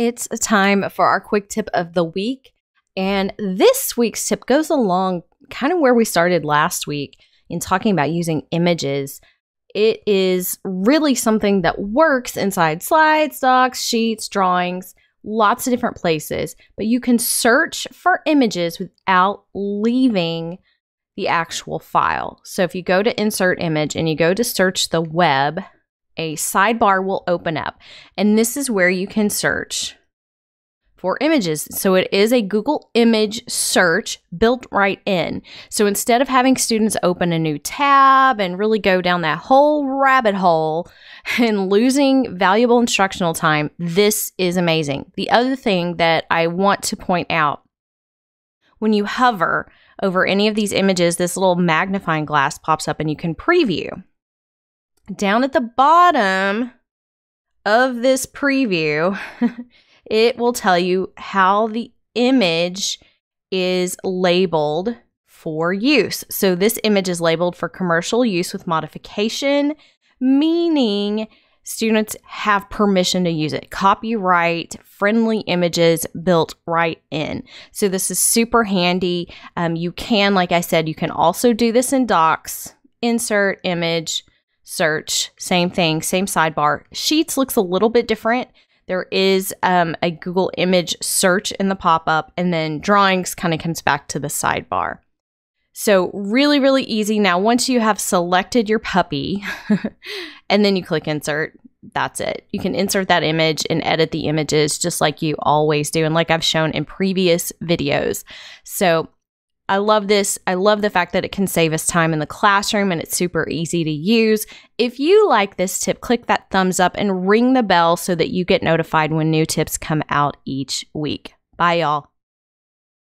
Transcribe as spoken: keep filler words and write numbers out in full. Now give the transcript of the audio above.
it's time for our quick tip of the week. And this week's tip goes along kind of where we started last week in talking about using images. It is really something that works inside slides, docs, sheets, drawings, lots of different places, but you can search for images without leaving the actual file. So if you go to insert image and you go to search the web, a sidebar will open up, and this is where you can search for images. So it is a Google image search built right in. So instead of having students open a new tab and really go down that whole rabbit hole and losing valuable instructional time, this is amazing. The other thing that I want to point out, when you hover over any of these images, this little magnifying glass pops up and you can preview. Down at the bottom of this preview, it will tell you how the image is labeled for use. So this image is labeled for commercial use with modification, meaning students have permission to use it. Copyright friendly images built right in. So this is super handy. Um, you can, like I said, you can also do this in Docs, insert image, search, same thing, same sidebar. Sheets looks a little bit different. There is um, a Google image search in the pop-up, and then drawings kind of comes back to the sidebar. So really, really easy. Now, once you have selected your puppy and then you click insert, that's it. You can insert that image and edit the images just like you always do, and like I've shown in previous videos. So I love this. I love the fact that it can save us time in the classroom and it's super easy to use. If you like this tip, click that thumbs up and ring the bell so that you get notified when new tips come out each week. Bye, y'all.